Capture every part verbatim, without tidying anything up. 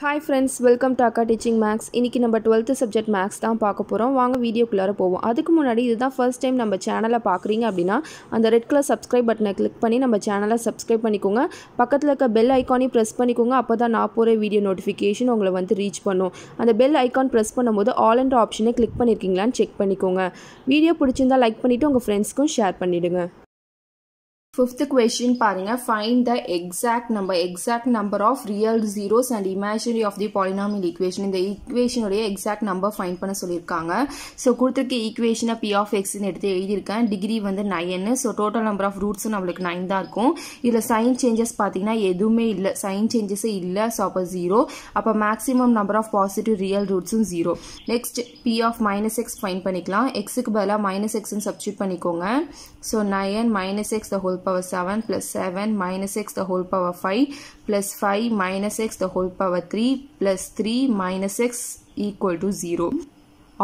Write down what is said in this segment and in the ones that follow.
Hi friends, welcome to Akka Teaching Maths. Iniki number twelfth subject Maths dhaan paaka porom. Vaanga video kullaara povom. Adukku munadi idhu dhaan first time நம்ம சேனலை பார்க்குறீங்க அப்படினா அந்த red colour subscribe பட்டனை click பண்ணி நம்ம சேனலை subscribe பண்ணிக்கோங்க. பக்கத்துல இருக்க bell icon ஐ press பண்ணிக்கோங்க. அப்பதான் நான் போற வீடியோ notification உங்களை வந்து reach பண்ணும். அந்த bell icon press பண்ணும்போது all and option ஐ click பண்ணிருக்கீங்களான்னு check பண்ணிக்கோங்க. வீடியோ பிடிச்சிருந்தா like பண்ணிட்டு உங்க friendsக்கும் share பண்ணிடுங்க. Fifth question paringa, find the exact number exact number of real zeros and imaginary of the polynomial equation. In the equation oda exact number find panna sollirukanga. So kuduthirukka equation p of x nu eduthu elidirukken, degree vandu nine, so total number of roots namalukku nine da irukum. Idla sign changes pathina edume illa, sign changes illa, so appo zero, appo maximum number of positive real roots um zero. Next p of minus x find panikalam, x ku badala minus x nu substitute panikonga. So nine minus x the whole power seven plus seven minus x the whole power five plus five minus x the whole power three plus three minus x equal to zero.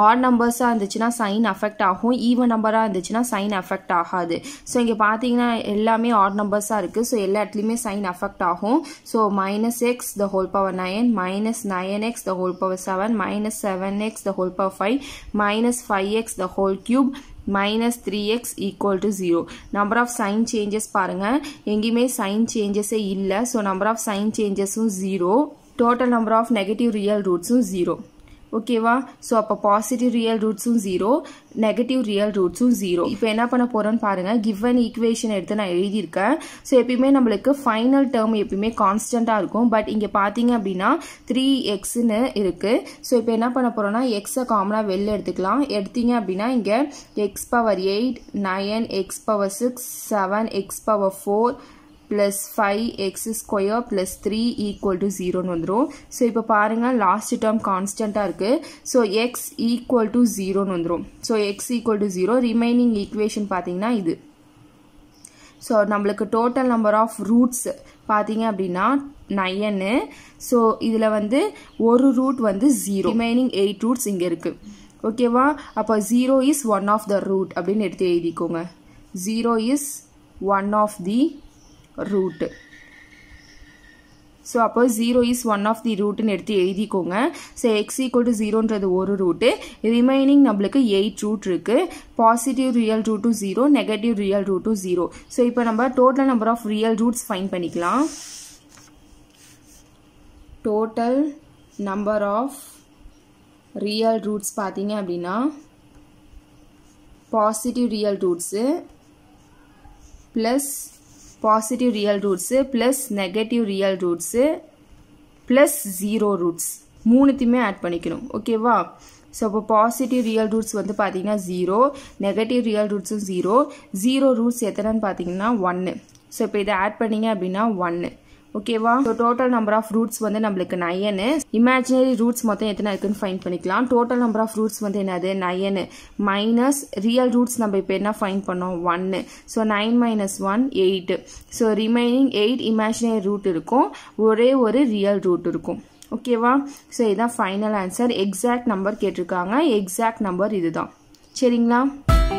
Odd numbers are இருந்துச்சுன்னா sign affect ஆகும், even number ஆ இருந்துச்சுன்னா sign affect ஆகாது. So இங்கே பார்த்தீங்கன்னா எல்லாமே odd numbers ஆ இருக்குது. So எல்லா இடத்துலையுமே sign affect ஆகும். So minus x the whole power nine minus nine x the whole power seven minus seven x the whole power five minus five x the whole cube minus three x equal to zero. Number of sign changes பாருங்க, எங்கேயுமே sign changes ஏ இல்லை. So number of sign changes உம் zero, total number of negative real roots உம் zero. ஓகேவா? So அப்போ positive real ரூட்ஸும் zero, negative real ரூட்ஸும் ஜீரோ. இப்போ என்ன பண்ண போகிறோன்னு பாருங்கள். கிவன் ஈக்குவேஷன் எடுத்து நான் எழுதியிருக்கேன். ஸோ எப்பயுமே நம்மளுக்கு ஃபைனல் டேர்ம் எப்பயுமே கான்ஸ்டண்ட்டாக இருக்கும். பட் இங்கே பார்த்தீங்க அப்படின்னா த்ரீ எக்ஸ்ன்னு இருக்குது. ஸோ இப்போ என்ன பண்ண போகிறோன்னா எக்ஸை காமனாக வெளில எடுத்துக்கலாம். எடுத்தீங்க அப்படின்னா இங்கே x power eight nine x power six seven x power four plus five x square plus three equal to zero வந்துரும். So இப்போ பாருங்க last term constant இருக்கு. So x equal to zero வந்துரும். So x equal to zero. Remaining equation பார்த்தீங்கன்னா இது. So நம்மளுக்கு total number of roots பார்த்தீங்க அப்படின்னா nine. So இதுல வந்து ஒரு root வந்து zero. Remaining eight roots இங்க இருக்கு. ஓகேவா? அப்போ zero is one of the root அப்படின்னு எடுத்து எழுதிக்கோங்க. zero is one of the root. So அப்போ zero is one of the root ன்னு எடுத்து எழுதிக்கோங்க. So x equal to zeroன்றது ஒரு root, remaining நம்மளுக்கு eight root இருக்கு. Positive real root zero, negative real root zero. So இப்போ நம்ம total number of real roots find பண்ணிக்கலாம். Total number of real roots பார்த்தீங்க அப்படின்னா positive real roots plus positive real roots plus negative real roots plus zero roots மூணுத்தையுமே add பண்ணிக்கணும். ஓகேவா? So அப்போ positive real roots வந்து பார்த்தீங்கன்னா ஜீரோ, நெகட்டிவ் ரியல் ரூட்ஸும் ஜீரோ. ஜீரோ ரூட்ஸ் எத்தனைன்னு பார்த்தீங்கன்னா ஒன்று. ஸோ இப்போ இதை ஆட் பண்ணிங்க அப்படின்னா ஒன்று. ஓகேவா? So total number of roots வந்து நம்மளுக்கு நயனு. இமேஜினரி ரூட்ஸ் மொத்தம் எத்தனை இருக்குன்னு ஃபைன் பண்ணிக்கலாம். டோட்டல் நம்பர் ஆஃப் ரூட்ஸ் வந்து என்னது நயனு மைனஸ் ரியல் ரூட்ஸ் நம்ம இப்போ என்ன ஃபைன் பண்ணோம் ஒன்று. So nine minus one eight. So remaining eight imaginary root இருக்கும், ஒரே ஒரு ரியல் ரூட் இருக்கும். ஓகேவா? ஸோ இதுதான் ஃபைனல் ஆன்சர். எக்ஸாக்ட் நம்பர் கேட்டிருக்காங்க, எக்ஸாக்ட் நம்பர் இதுதான். சரிங்களா?